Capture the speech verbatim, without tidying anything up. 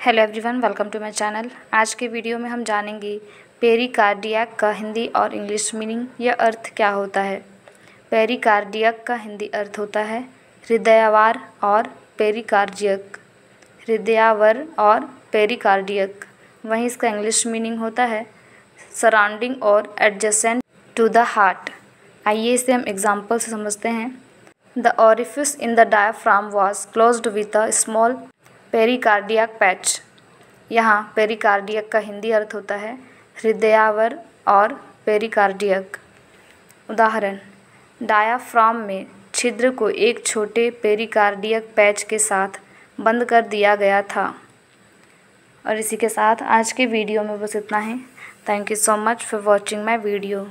Hello everyone, welcome to my channel. आज के video में हम जानेंगे पेरिकार्डियक का हिंदी और इंग्लिश मीनिंग या अर्थ क्या होता है। पेरिकार्डियक का हिंदी अर्थ होता है हृदयावर और पेरिकार्डियक, हृदयावर और पेरिकार्डियक। वहीं इसका इंग्लिश मीनिंग होता है सराउंडिंग और एडजेसेंट टू द हार्ट। आइए इसे हम एग्जाम्पल से समझते हैं। The orifice in the diaphragm was closed with a small pericardiac patch. यहाँ पेरिकार्डियक का हिंदी अर्थ होता है हृदयावर और पेरिकार्डियक। उदाहरण, डायाफ्राम में छिद्र को एक छोटे पेरिकार्डियक पैच के साथ बंद कर दिया गया था। और इसी के साथ आज के वीडियो में बस इतना ही। Thank you so much for watching my video.